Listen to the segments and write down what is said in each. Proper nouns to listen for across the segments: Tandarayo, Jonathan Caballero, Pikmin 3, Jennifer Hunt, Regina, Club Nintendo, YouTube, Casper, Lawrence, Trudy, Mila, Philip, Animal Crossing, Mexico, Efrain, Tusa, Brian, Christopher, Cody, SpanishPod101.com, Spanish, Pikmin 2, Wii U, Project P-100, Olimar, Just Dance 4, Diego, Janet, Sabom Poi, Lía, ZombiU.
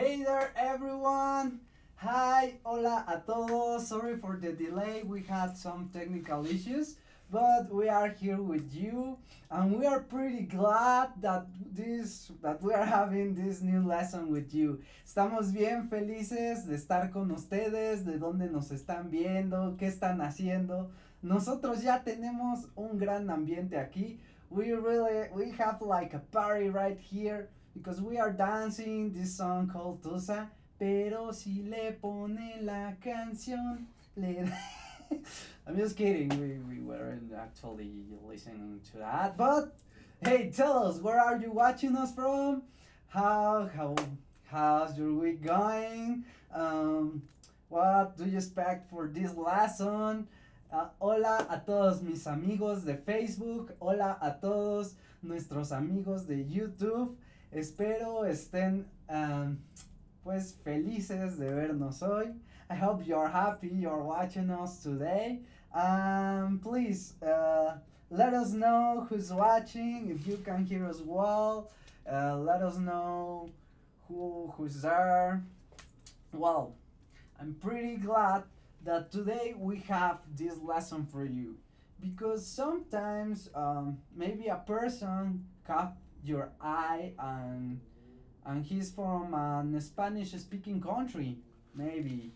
Hey there everyone! Hi, hola a todos. Sorry for the delay, we had some technical issues, but we are here with you and we are pretty glad that we are having this new lesson with you. Estamos bien felices de estar con ustedes, de dónde nos están viendo, qué están haciendo. Nosotros ya tenemos un gran ambiente aquí. We have like a party right here. Because we are dancing this song called Tusa, pero si le pone la canción, I'm just kidding, we weren't actually listening to that, but hey, tell us, where are you watching us from? How's your week going? What do you expect for this lesson? Hola a todos mis amigos de Facebook, hola a todos nuestros amigos de YouTube. Espero estén pues felices de vernos hoy. I hope you're happy you're watching us today. Please let us know who's watching, if you can hear us well. Let us know who's there. Well, I'm pretty glad that today we have this lesson for you, because sometimes maybe a person can your eye and he's from a Spanish-speaking country, maybe.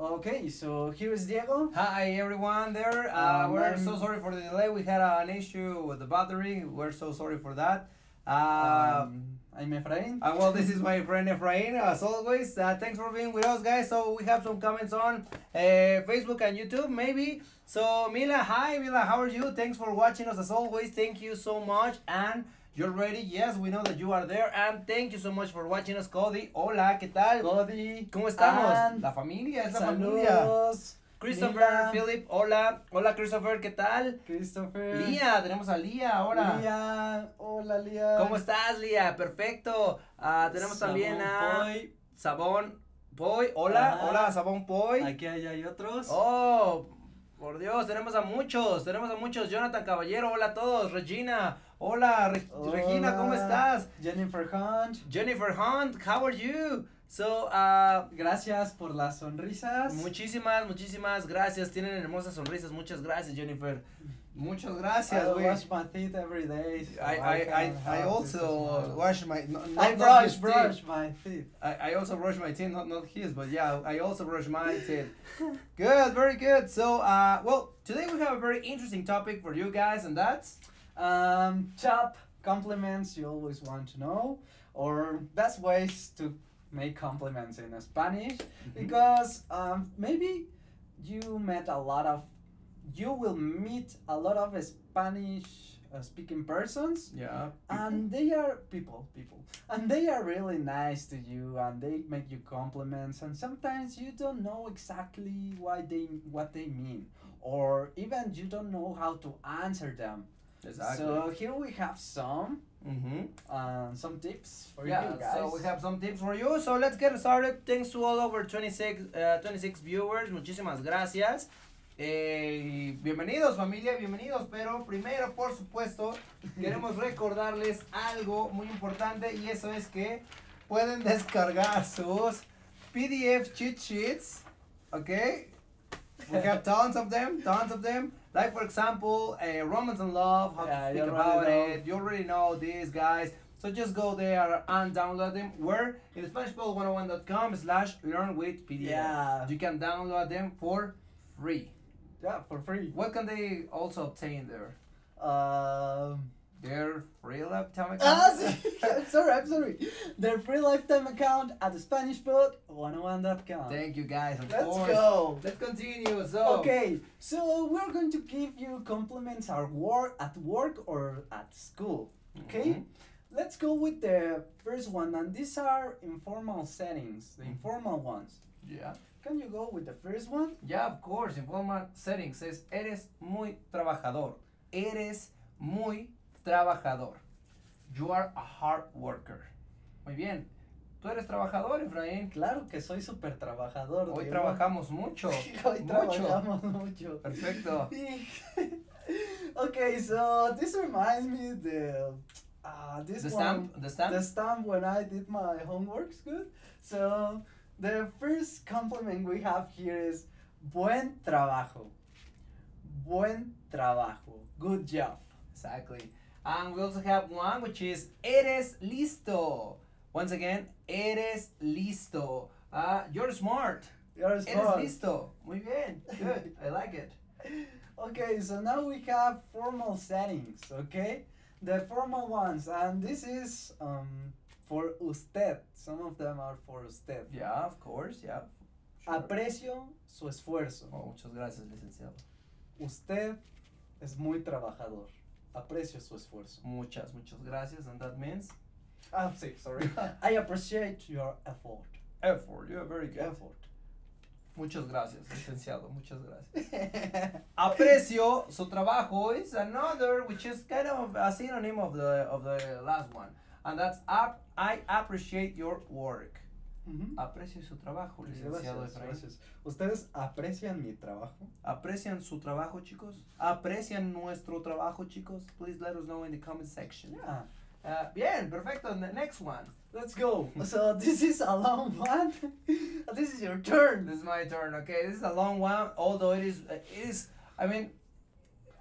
Okay, so here is Diego. Hi everyone there. We're so sorry for the delay. We had an issue with the battery. We're so sorry for that. I'm Efrain. Well, this is my friend Efrain, as always. Thanks for being with us, guys. So we have some comments on Facebook and YouTube, maybe. So Mila, hi Mila, how are you? Thanks for watching us as always. Thank you so much. And you're ready? Yes, we know that you are there, and thank you so much for watching us, Cody. Hola, ¿qué tal? Cody. ¿Cómo estamos? La familia, es la familia. Christopher, Mila. Philip, hola. Hola, Christopher, ¿qué tal? Christopher. Lía, tenemos a Lía ahora. Lía, hola, Lía. ¿Cómo estás, Lía? Perfecto. Tenemos Sabom también a Poi. Sabom Poi, hola, hola, Sabom Poi. Aquí hay otros. Oh, por Dios, tenemos a muchos. Jonathan Caballero, hola a todos. Regina, hola, Regina, ¿cómo estás? Jennifer Hunt, how are you? So, gracias por las sonrisas. Muchísimas gracias. Tienen hermosas sonrisas. Muchas gracias, Jennifer. Muchas gracias. I wash my teeth every day. So I also wash my. I brush my teeth. I also brush my teeth, not his, but yeah, I also brush my teeth. Good, very good. So, well, today we have a very interesting topic for you guys, and that's top compliments you always want to know, or best ways to make compliments in Spanish, because maybe you will meet a lot of Spanish speaking persons, yeah, and they are people and they are really nice to you and they make you compliments, and sometimes you don't know exactly what they mean, or even you don't know how to answer them. Exactly. So here we have some tips for you guys. So we have some tips for you. So let's get started. Thanks to all over 26 viewers. Muchísimas gracias. Bienvenidos familia, bienvenidos. Pero primero, por supuesto, queremos recordarles algo muy importante, y eso es que pueden descargar sus PDF cheat sheets. Okay. We have tons of them. Like, for example, Romance and Love, how to speak about it. You already know these, guys. So just go there and download them. We're in SpanishPod101.com/learnwithpdf. Yeah. You can download them for free. Yeah, for free. What can they also obtain there? Their free lifetime account. I'm sorry. Their free lifetime account at the SpanishPod101.com. Thank you guys. Of course. Let's go. Let's continue. So okay, so we're going to give you compliments at work or at school. Okay, let's go with the first one, and these are informal settings, the informal ones. Yeah. Can you go with the first one? Yeah, of course. Informal settings says, "Eres muy trabajador." Eres muy trabajador. You are a hard worker. Muy bien. ¿Tú eres trabajador, Efraín? Claro que soy súper trabajador. Hoy trabajamos mucho. Hoy trabajamos mucho. Perfecto. Okay, so this reminds me the The stamp when I did my homework's good. So the first compliment we have here is buen trabajo. Buen trabajo. Good job. Exactly. And we also have one which is eres listo. Once again, eres listo. You're smart. You're smart. Eres listo. Muy bien. Good. I like it. Okay, so now we have formal settings, okay? The formal ones, and this is for usted. Some of them are for usted. Yeah, of course, yeah. Sure. Aprecio su esfuerzo. Oh, muchas gracias, licenciado. Usted es muy trabajador. Aprecio su esfuerzo. Muchas gracias, and that means? Ah, sí, sorry. I appreciate your effort. Effort, you're very good. Effort. Muchas gracias, licenciado. Muchas gracias. Aprecio su trabajo is another, which is kind of a synonym of the last one, and that's I appreciate your work. Mm-hmm. Aprecio su trabajo, licenciado Efrain. Gracias. ¿Ustedes aprecian mi trabajo? ¿Aprecian su trabajo, chicos? ¿Aprecian nuestro trabajo, chicos? Please let us know in the comment section. Yeah. Bien, perfecto. And the next one. Let's go. So this is a long one. This is your turn. This is my turn. Okay, this is a long one. Although it is. I mean,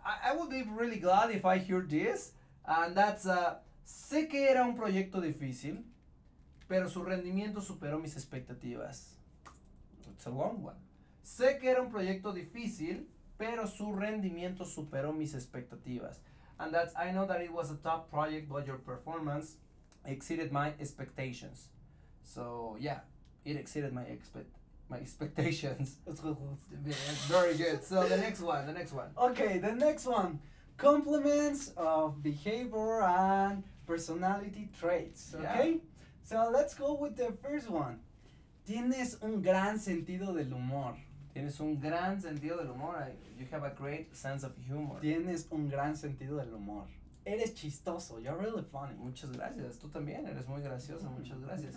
I would be really glad if I hear this. And that's sé que era un proyecto difícil, pero su rendimiento superó mis expectativas. It's a long one. Sé que era un proyecto difícil, pero su rendimiento superó mis expectativas. And that's, I know that it was a tough project, but your performance exceeded my expectations. So, yeah, it exceeded my expectations. Very good. So, the next one. Okay, the next one. Compliments of behavior and personality traits, okay? Yeah. So, let's go with the first one. Tienes un gran sentido del humor. Tienes un gran sentido del humor. You have a great sense of humor. Tienes un gran sentido del humor. Eres chistoso. You're really funny. Muchas gracias. Tú también eres muy graciosa. Muchas gracias.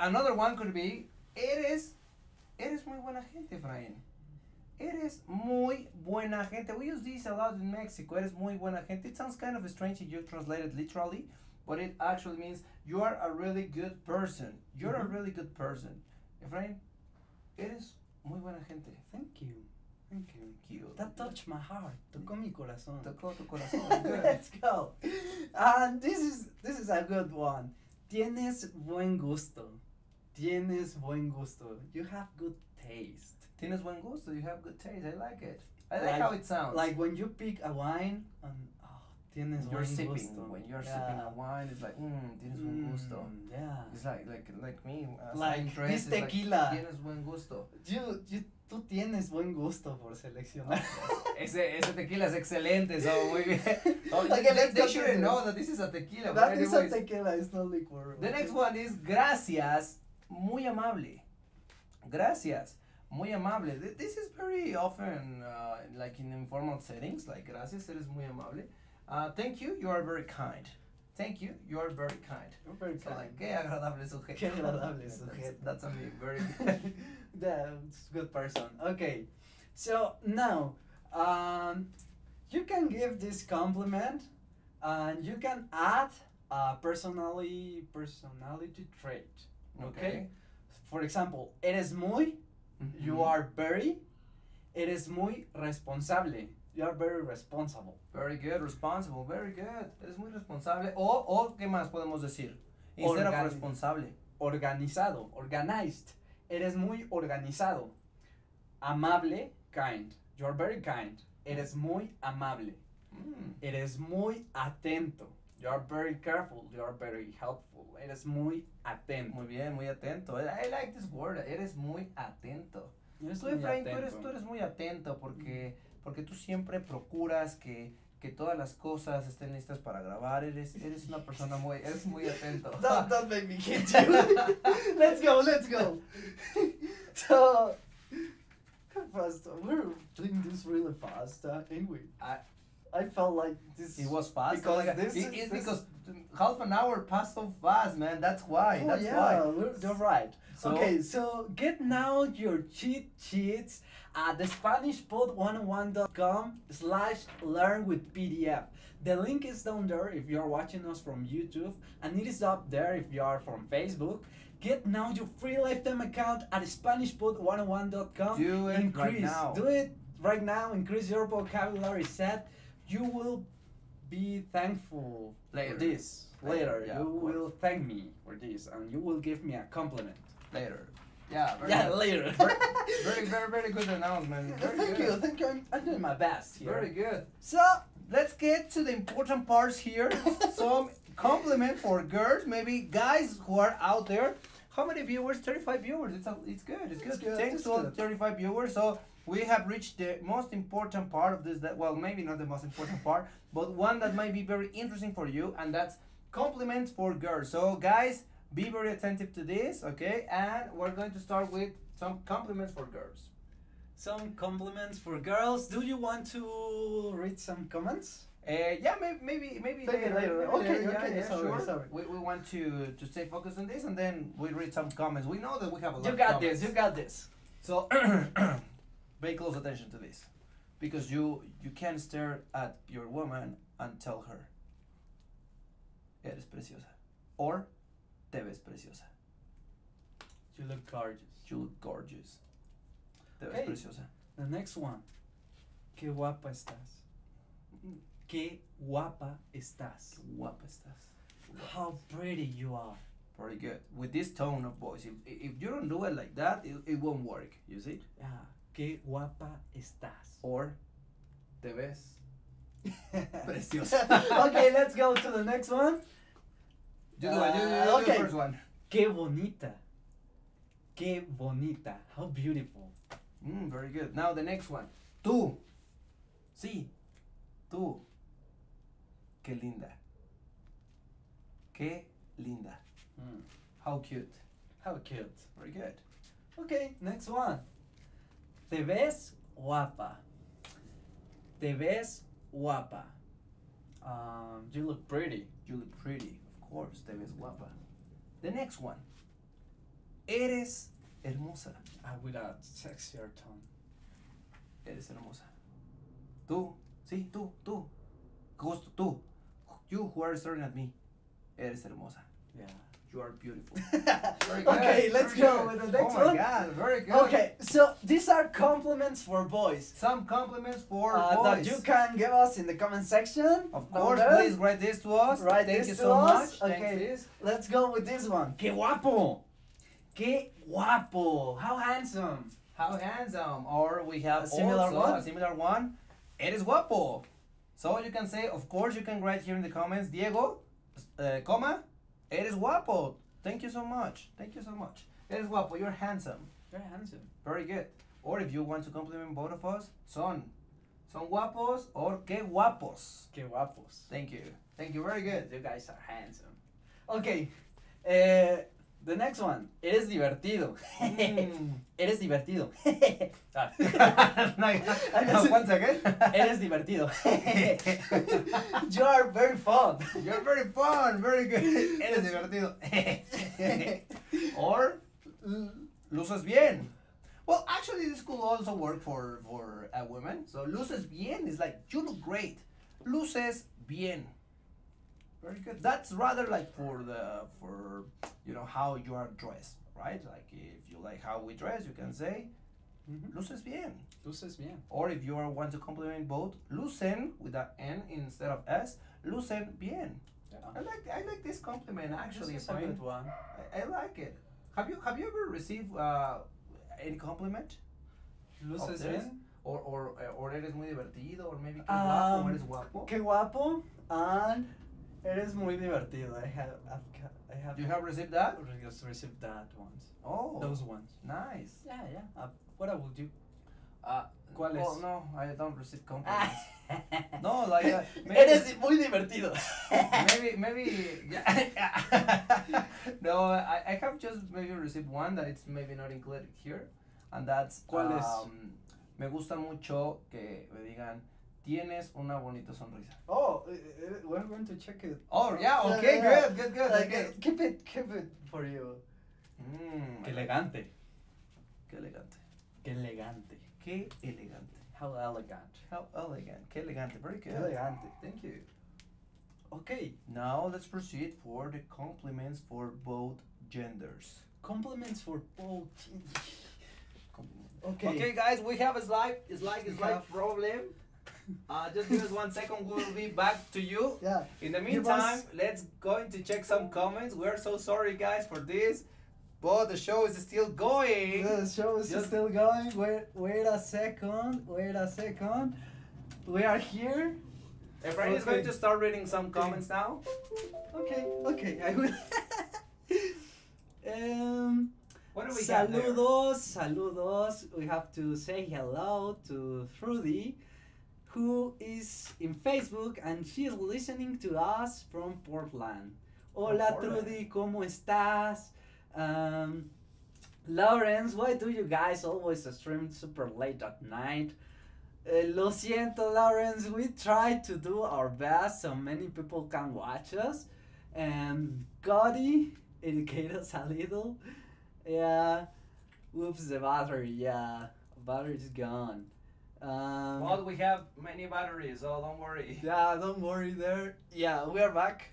Another one could be, eres muy buena gente, Brian. Eres muy buena gente. We use this a lot in Mexico. Eres muy buena gente. It sounds kind of strange if you translate it literally, but it actually means you are a really good person. You're a really good person. Efrain, eres muy buena gente. Thank you. Thank you. That touched my heart. Tocó mi corazón. Tocó tu corazón. Good. Let's go. And this is a good one. Tienes buen gusto. Tienes buen gusto. You have good taste. Tienes buen gusto. You have good taste. I like it. I like how it sounds. Like when you pick a wine and tienes buen gusto. When you're sipping a wine, it's like, tienes buen gusto. Yeah. It's like me. Like this tequila. Like, tienes buen gusto. Tú tienes buen gusto por seleccionar. Ese tequila es excelente, so muy bien. Oh, okay, they shouldn't know that this is a tequila. That is a tequila, it's not liquor. The next one is gracias, muy amable. Gracias, muy amable. This is very often like in informal settings, like gracias, eres muy amable. Thank you, you are very kind. Thank you, you are very kind. You're very kind. Like, qué agradable sujeto. Qué agradable sujeto. That's a very good. That's good person. Okay, so now you can give this compliment, and you can add a personality trait. Okay. For example, eres muy. Mm-hmm. You are very. Eres muy responsable. You are very responsible. Very good, responsible, very good. Eres muy responsable. O ¿qué más podemos decir? Instead of responsable. Organizado, organized. Eres muy organizado. Amable, kind. You are very kind. Eres muy amable. Eres muy atento. You are very careful. You are very helpful. Eres muy atento. Muy bien, muy atento. I like this word. Eres muy atento. Tú, Efrain, tú eres muy atento porque tú siempre procuras que todas las cosas estén listas para grabar. Eres una persona muy atento. Don't make me get you. Let's go. So, fast. We're doing this really fast, anyway. I felt like this. It was fast. Because like, it's because half an hour passed so fast, man. That's why. Oh, that's why. You're right. So, okay, so get now your cheat sheets at the SpanishPod101.com/learnwithPDF. The link is down there if you're watching us from YouTube, and it is up there if you are from Facebook. Get now your free lifetime account at SpanishPod101.com. Do it right now. Do it right now. Increase your vocabulary set. You will be thankful later. Later, yeah, you will thank me for this, and you will give me a compliment later. Yeah, later. Very, very good announcement. Thank you. I'm doing my best here. Very good. So let's get to the important parts here. Some compliment for girls, maybe guys who are out there. How many viewers? 35 viewers. It's good. Thanks to all 35 viewers. So we have reached the most important part of this. Well, maybe not the most important part, but one that might be very interesting for you, and that's compliments for girls. So guys, be very attentive to this, okay? And we're going to start with some compliments for girls. Some compliments for girls. Do you want to read some comments? Yeah, maybe later. Okay, sure. We want to stay focused on this, and then we read some comments. We know that we have a lot of comments. You got this. So pay close attention to this, because you can stare at your woman and tell her, eres preciosa, or te ves preciosa. You look gorgeous. Te ves preciosa. The next one. Qué guapa estás. How pretty you are. Pretty good. With this tone of voice, if you don't do it like that, it won't work. You see? Yeah. Qué guapa estás. Or te ves preciosa. Okay, let's go to the next one. You do the first one. Qué bonita. How beautiful. Very good. Now the next one. Tú. Sí. Tú. Qué linda. How cute. Very good. Okay, next one. Te ves guapa. You look pretty. Of course, te ves guapa. The next one. Eres hermosa. With a sexier tone. Eres hermosa. Tú. Sí, tú. Justo tú. You who are staring at me. Eres hermosa. Yeah. You are beautiful. Okay, let's go with the next one. Oh my God, very good. Okay, so these are compliments for boys. Some compliments for boys. That you can give us in the comment section. Of course, please write this to us. Thank you so much. Okay, let's go with this one. Qué guapo. How handsome. Or we have a similar one. Eres guapo. So you can say, of course, you can write here in the comments, Diego, eres guapo. Thank you so much. Eres guapo. You're handsome. Very good. Or if you want to compliment both of us, son guapos or qué guapos. Thank you. Very good. You guys are handsome. Okay. The next one. Eres divertido. Once again. Eres divertido. You're very fun. Very good. Eres divertido. Or luces bien. Well, actually, this could also work for a woman. So luces bien is like you look great. Luces bien. Very good. That's rather like for how you are dressed, right? Like if you like how we dress, you can say luces bien. Or if you want to compliment both, lucen with an N instead of S, lucen bien. Yeah. I like this compliment actually. It's a good one. I like it. Have you ever received any compliment? Luces bien. Or eres muy divertido, or maybe qué guapo. Qué guapo and eres muy divertido. I have. You have received that? Received that once. Oh. Those ones. Nice. Yeah. What I will do? ¿Cuál es? Oh, no, I don't receive compliments. No, like maybe, eres muy divertido. Maybe. Yeah. No, I have just maybe received one that it's maybe not included here, and that's. ¿Cuál es? Me gusta mucho que me digan Tienes una bonita sonrisa. Oh, we're going to check it. Oh, yeah, okay, yeah. Good. Like, okay. Keep it for you. Qué elegante. Qué elegante. How elegant. Qué elegante. Very good. Elegante. Thank you. Okay, now let's proceed for the compliments for both genders. Okay, guys, we have a slide problem. Just give us 1 second, we'll be back to you. Yeah. In the meantime, let's go to check some comments. We're so sorry, guys, for this, but the show is still going. Wait a second. We are here. Efrain is going to start reading some comments now. Okay, I will. What do we got there? Saludos. We have to say hello to Trudy, who is in Facebook and she's listening to us from Portland. Hola, Trudy, ¿cómo estás? Lawrence, why do you guys always stream super late at night? Lo siento, Lawrence, we try to do our best so many people can watch us. Cody, educate us a little. Yeah, whoops, the battery, battery's gone. Well, we have many batteries, so don't worry. Yeah, don't worry there. Yeah, we are back.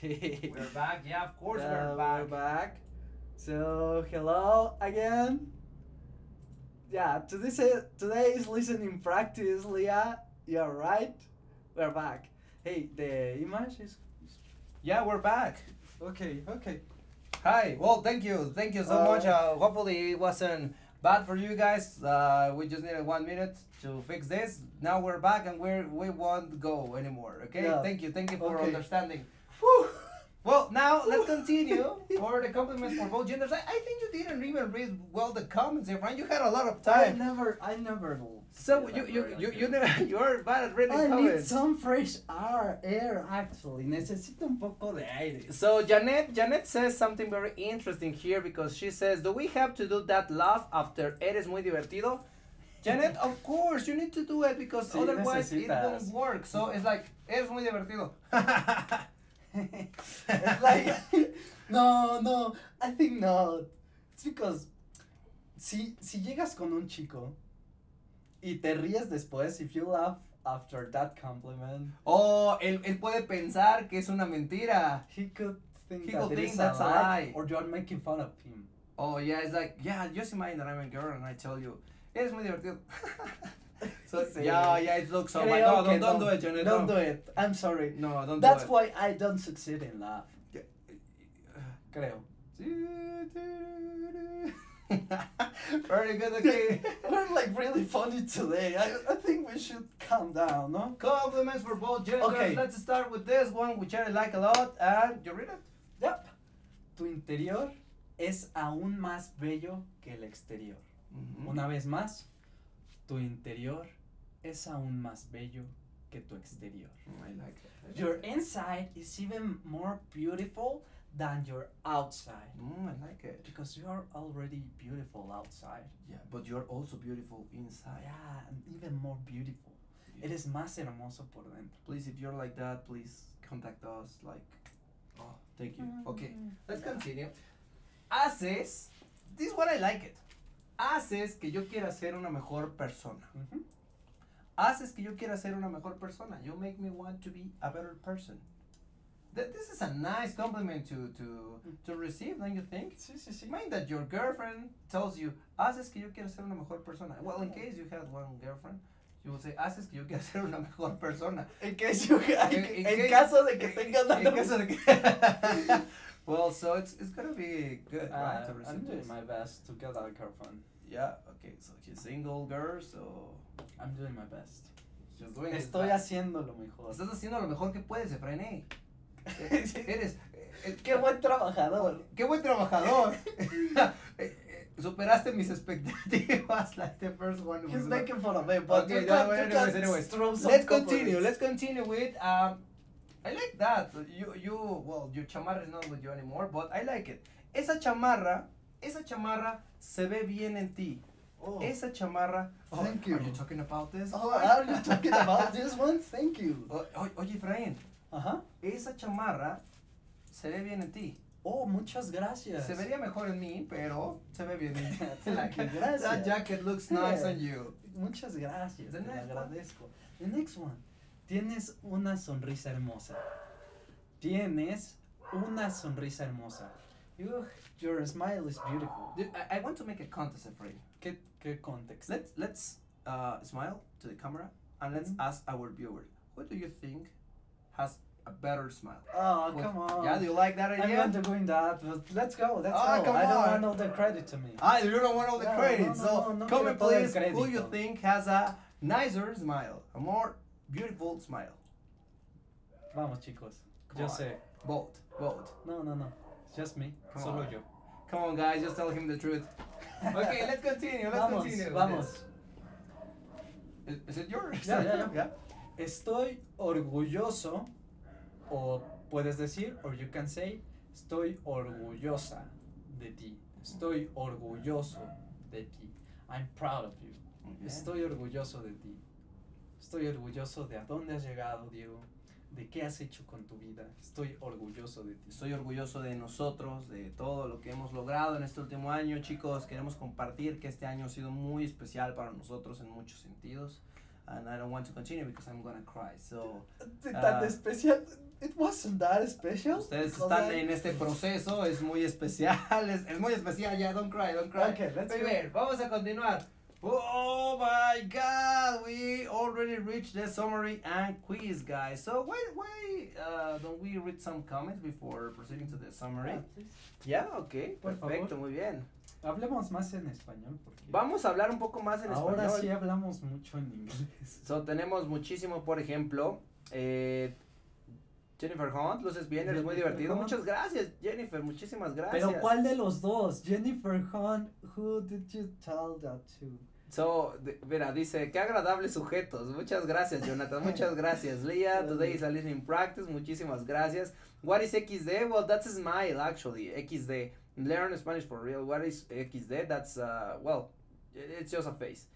Yeah, of course we're back. So, hello again. Yeah, today is listening practice, Lía. You're right. We're back. Hey, the image is... Yeah, we're back. Okay. Hi. Well, thank you so much. Hopefully it wasn't... Bad for you guys, we just needed 1 minute to fix this. Now we're back and we won't go anymore, okay? Yeah. Thank you for understanding. Whew. Well, now let's continue for the compliments for both genders. I think you didn't even read well the comments, Efrain. You had a lot of time. I never. So you're bad at reading comments. I need some fresh air actually. Necesito un poco de aire. So Janet says something very interesting here because she says, "Do we have to do that laugh after eres muy divertido?" Janet, of course, you need to do it because otherwise it won't work. So it's like eres muy divertido. It's like no, I think not. It's because si llegas con un chico y te ríes después, if you laugh after that compliment. Oh, él puede pensar que es una mentira. He could think that's a lie. Or you're making fun of him. Oh yeah, it's like, yeah, just imagine that I'm a girl and I tell you, eres muy divertido. So, yeah, it looks so much. No, don't do it, Janet. Don't do it. I'm sorry. No, don't do it. That's why I don't succeed in laugh. Creo. Very good, okay. We're like really funny today. I think we should calm down, no? Compliments for both genders. Okay. Let's start with this one, which I like a lot. And you read it? Yep. Tu interior es aún más bello que el exterior. Mm-hmm. Una vez más. Tu interior es aún más bello que tu exterior. I like it. Your inside is even more beautiful than your outside. I like it. Because you are already beautiful outside. Yeah, but you're also beautiful inside. Yeah, and even more beautiful. Yeah. Eres más hermoso por dentro. Please, if you're like that, please contact us. Thank you. Okay, let's continue. Haces, this one I like it. Haces que yo quiera ser una mejor persona. Mm-hmm. Haces que yo quiera ser una mejor persona. You make me want to be a better person. This is a nice compliment to receive, don't you think? Sí. Mind that your girlfriend tells you, haces que yo quiera ser una mejor persona. Well, in case you had one girlfriend, you will say, haces que yo quiera ser una mejor persona. En caso de que tengas... Well, so it's gonna be good, right? I'm doing my best to get a girlfriend. Yeah, okay, so she's single, girl, so... I'm doing my best. Estoy haciendo lo mejor. Estás haciendo lo mejor que puedes, Efrain. ¡Qué buen trabajador! Superaste mis expectativas, like the first one. He's making fun of me, but okay, anyways. Let's continue with... I like that. Well, your chamarra is not with you anymore, but I like it. Esa chamarra se ve bien en ti. Esa chamarra. Oh, thank you. Are you talking about this? Oh, are you talking about this one? Thank you. Oye, Efrain. Ajá. Esa chamarra se ve bien en ti. Oh, muchas gracias. Se vería mejor en mí, pero se ve bien en ti. Gracias. That jacket looks nice on you. Muchas gracias. Te agradezco. The next one. Tienes una sonrisa hermosa. Tienes una sonrisa hermosa. Your smile is beautiful. Dude, I want to make a contest, Efrain. ¿Qué context? Let's smile to the camera and let's ask our viewer, who do you think has a better smile? Oh, come on. Yeah, do you like that idea? I want to go in that, but let's go. That's all. Come on. I don't want all the credit to me. You don't want all the credit. No, comment, please, who you think has a nicer smile, a more beautiful smile. Vamos, chicos. Yo sé. Vote. No. Just me. Solo yo. Come on, guys. Just tell him the truth. Okay, let's continue. Vamos. Is it yours? Yeah. Estoy orgulloso, o puedes decir, or you can say, estoy orgullosa de ti. Estoy orgulloso de ti. I'm proud of you. Okay. Estoy orgulloso de ti. Estoy orgulloso de a dónde has llegado, Diego. ¿De qué has hecho con tu vida? Estoy orgulloso de ti. Estoy orgulloso de nosotros, de todo lo que hemos logrado en este último año. Chicos, queremos compartir que este año ha sido muy especial para nosotros en muchos sentidos. And I don't want to continue because I'm gonna cry. So, tan especial. It wasn't that special. Ustedes están en este proceso, es muy especial. Es muy especial, ya, don't cry. Okay, let's go. Vamos a continuar. Oh my God, we already reached the summary and quiz, guys. So why don't we read some comments before proceeding to the summary? Yeah, okay, perfecto, muy bien. Hablemos más en español. Vamos a hablar un poco más en español. Ahora sí hablamos mucho en inglés. So tenemos muchísimo, por ejemplo, Jennifer Hunt, luces bien, eres muy divertido. Muchas gracias, Jennifer, muchísimas gracias. Pero ¿cuál de los dos? Jennifer Hunt, who did you tell that to? So, mira, dice, qué agradables sujetos. Muchas gracias, Jonathan. Muchas gracias, Lía. Today is a listening practice. Muchísimas gracias. What is XD? Well, that's a smile, actually. XD. Learn Spanish for real. What is XD? That's, well, it's just a face.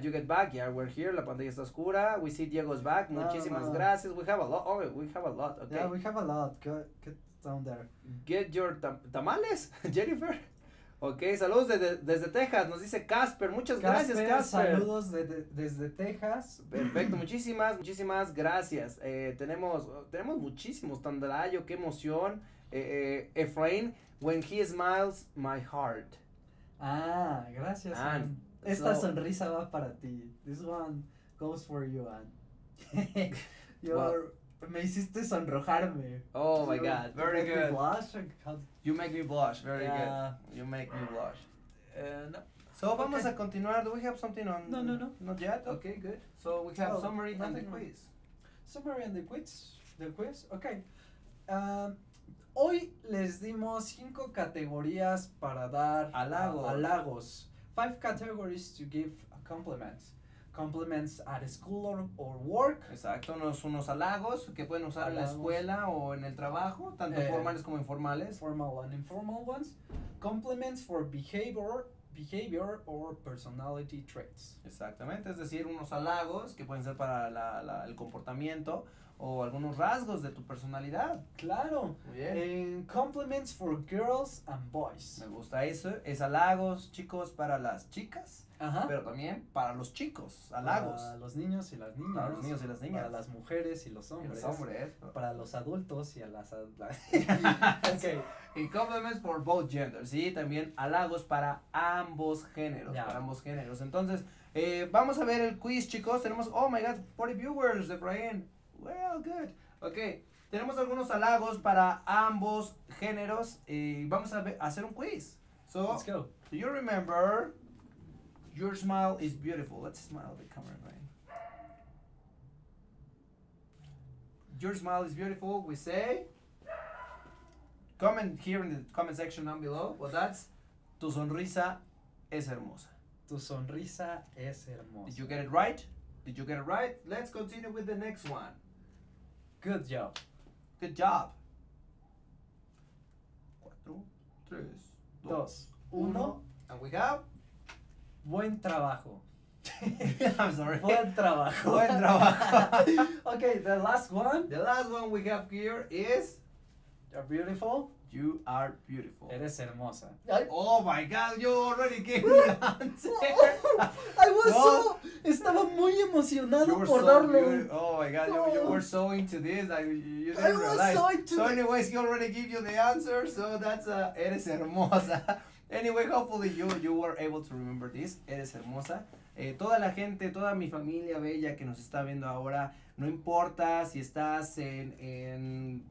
You get back, yeah, we're here, la pantalla está oscura, we see Diego's back, muchísimas gracias, we have a lot, okay. Yeah, we have a lot, get down there. Get your tamales, Jennifer. Okay, saludos desde Texas, nos dice Casper, muchas gracias, Casper. Saludos desde Texas. Perfecto, muchísimas gracias. Tenemos muchísimos, Tandarayo, qué emoción. Efrain, when he smiles, my heart. Gracias. And, esta sonrisa va para ti. This one goes for you, Anne. Me hiciste sonrojarme. Oh my God, very good. You make me blush. You make me blush, very good. You make me blush. No. So vamos a continuar. Do we have something on? No. Not yet? Okay, good. So we have summary and the quiz. Summary and the quiz. The quiz, okay. Hoy les dimos 5 categorías para dar halagos. 5 categories to give compliments. Compliments at school or work. Exacto, unos halagos que pueden usar en la escuela o en el trabajo, tanto formales como informales. Formal and informal ones. Compliments for behavior or personality traits. Exactamente, es decir, unos halagos que pueden ser para el comportamiento o algunos rasgos de tu personalidad. Claro. Muy bien. Compliments for girls and boys. Me gusta eso. Es halagos, chicos, para las chicas, pero también para los chicos. Halagos. Para los niños y las niñas. Para los niños y las niñas. Para las mujeres y los hombres. Para los adultos y a las adultas. Okay. Y compliments for both genders. Sí, también halagos para ambos géneros. Yeah. Para ambos géneros. Entonces, vamos a ver el quiz, chicos. Tenemos, oh my God, 40 viewers de Brian. Well, good. Okay, tenemos algunos halagos para ambos géneros y vamos a hacer un quiz. So, let's go. Do you remember your smile is beautiful? Let's smile at the camera, right? Your smile is beautiful, we say. Comment here in the comment section down below. Well, that's tu sonrisa es hermosa. Tu sonrisa es hermosa. Did you get it right? Let's continue with the next one. Good job. 4, 3, 2, 1. And we have Buen trabajo. I'm sorry. Buen trabajo. Buen trabajo. Okay, the last one. The last one we have here is... You're beautiful. You are beautiful. Eres hermosa. Oh my God, you already gave me the answer. I was no. Estaba muy emocionado por darle. Oh my God, you were so into this. You didn't realize. So, anyways, he already gave you the answer, so that's eres hermosa. Anyway, hopefully you were able to remember this. Eres hermosa. Toda la gente, toda mi familia bella que nos está viendo ahora, no importa si estás en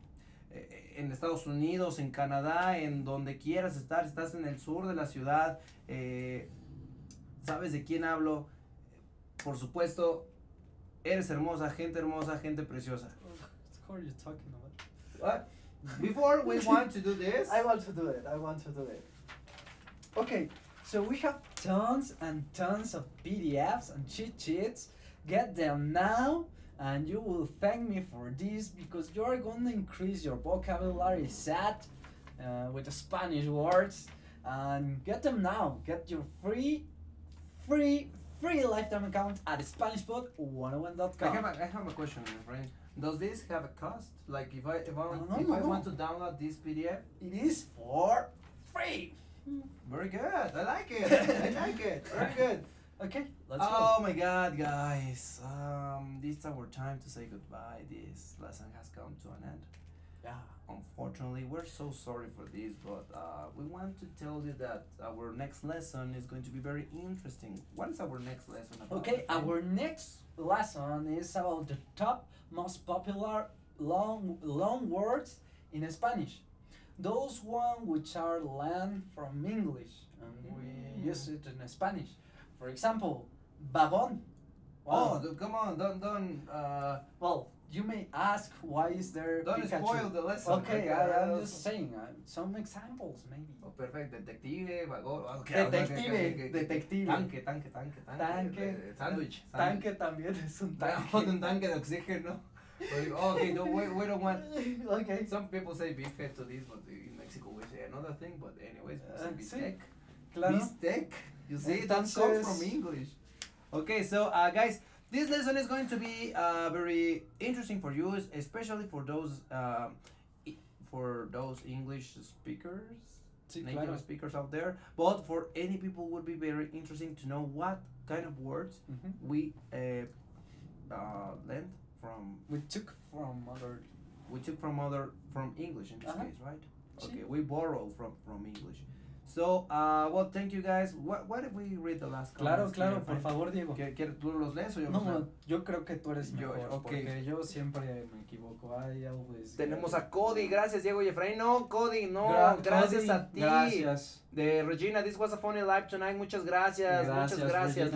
Estados Unidos, en Canadá, en donde quieras estar, estás en el sur de la ciudad, sabes de quién hablo, por supuesto, eres hermosa, gente preciosa. What are you talking about? What? Before we want to do this. I want to do it. Okay, so we have tons and tons of PDFs and cheat sheets. Get them now. And you will thank me for this because you are going to increase your vocabulary set with the Spanish words. And get them now. Get your free lifetime account at SpanishPod101.com. I have a question, my friend. Does this have a cost? Like if I want to download this PDF, it is for free. Very good. I like it. Very good. Okay, let's go. Oh my God, guys. This is our time to say goodbye. This lesson has come to an end. Yeah. Unfortunately, we're so sorry for this, but we want to tell you that our next lesson is going to be very interesting. What is our next lesson about? Okay, our next lesson is about the top most popular long words in Spanish. Those ones which are learned from English and we use it in Spanish. For example, vagón. Wow. Oh, come on, don't. Well, you may ask why is there Don't Pikachu? Spoil the lesson. Okay, I'm just saying some examples, maybe. Oh, perfect. Detective, vagón. Okay, detective. Tanque. Sandwich. Tanque también es un tanque. Un tanque de oxígeno. Okay, no, we don't want. Okay. Some people say beefhead to this, but in Mexico we say another thing. But anyways, bistec. Claro. Bistec. You see, that comes from English. Okay, so guys, this lesson is going to be very interesting for you, especially for those English speakers, native speakers out there. But for any people, would be very interesting to know what kind of words we learned from. We took from English in this case, right? Okay, we borrow from English. So, well, thank you guys. What if we read the last comments? Claro, por favor, Diego. ¿Tú los lees o yo? No, yo creo que tú eres mejor, okay. Porque yo siempre me equivoco. Tenemos a Cody, gracias Diego y Efrain. No, Cody, no, gracias a ti. Gracias. De Regina, this was a funny live tonight. Muchas gracias, Lía.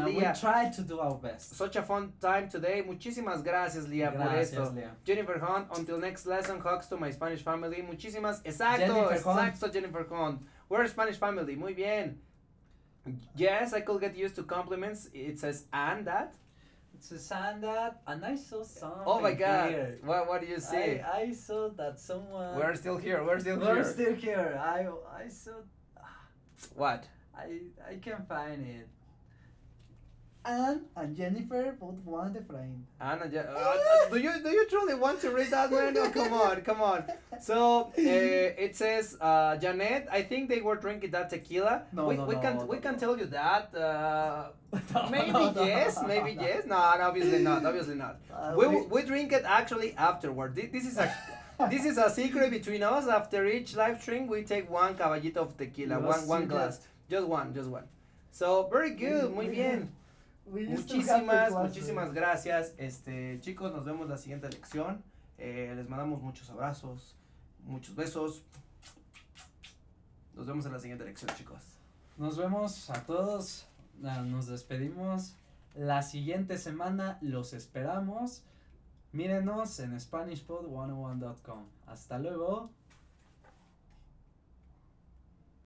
We tried to do our best. Such a fun time today. Muchísimas gracias, Lía, por esto. Lía. Jennifer Hunt, until next lesson, hugs to my Spanish family. Muchísimas, exacto, Jennifer Hunt. We're a Spanish family. Muy bien. Yes, I could get used to compliments. It says, and that. It says, and that. And I saw something. Oh, my God. Here. What do you see? I saw that someone. We're still here. I saw. What? I can't find it. Anne and Jennifer both want a friend. Anne and do you truly want to read that, man? Oh, come on. So it says Janet. I think they were drinking that tequila. No, we can't tell you that. Maybe yes. No, obviously not. We drink it actually afterward. This is a secret between us. After each live stream, we take one caballito of tequila, one glass, just one. So very good, muy bien. Muchísimas gracias, chicos, nos vemos la siguiente lección, les mandamos muchos abrazos, muchos besos, nos vemos en la siguiente lección, chicos. Nos vemos a todos, nos despedimos, la siguiente semana los esperamos, mírenos en SpanishPod101.com, hasta luego.